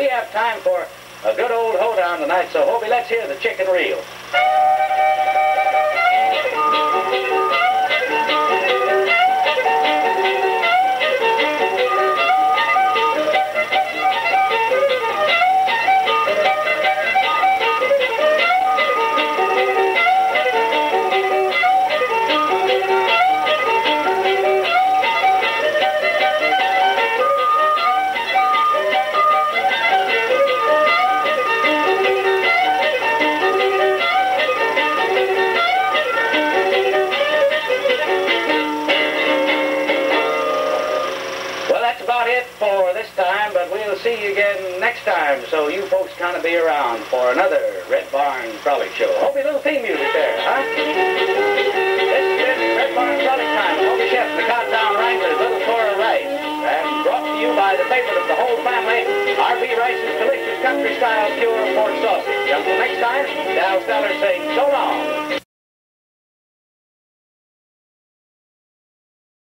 we have time for a good old hoedown tonight, so Hobie, let's hear the chicken reel. See you again next time, so you folks kind of be around for another Red Barn Frolic Show. Hope you little theme music there, huh? This is Red Barn Frolic Time. Hobie Shepp and the Cowtown Wranglers, little Cora Rice. And brought to you by the favorite of the whole family, R B Rice's delicious country-style cure for sausage. Until next time, Dal Stellar saying so long.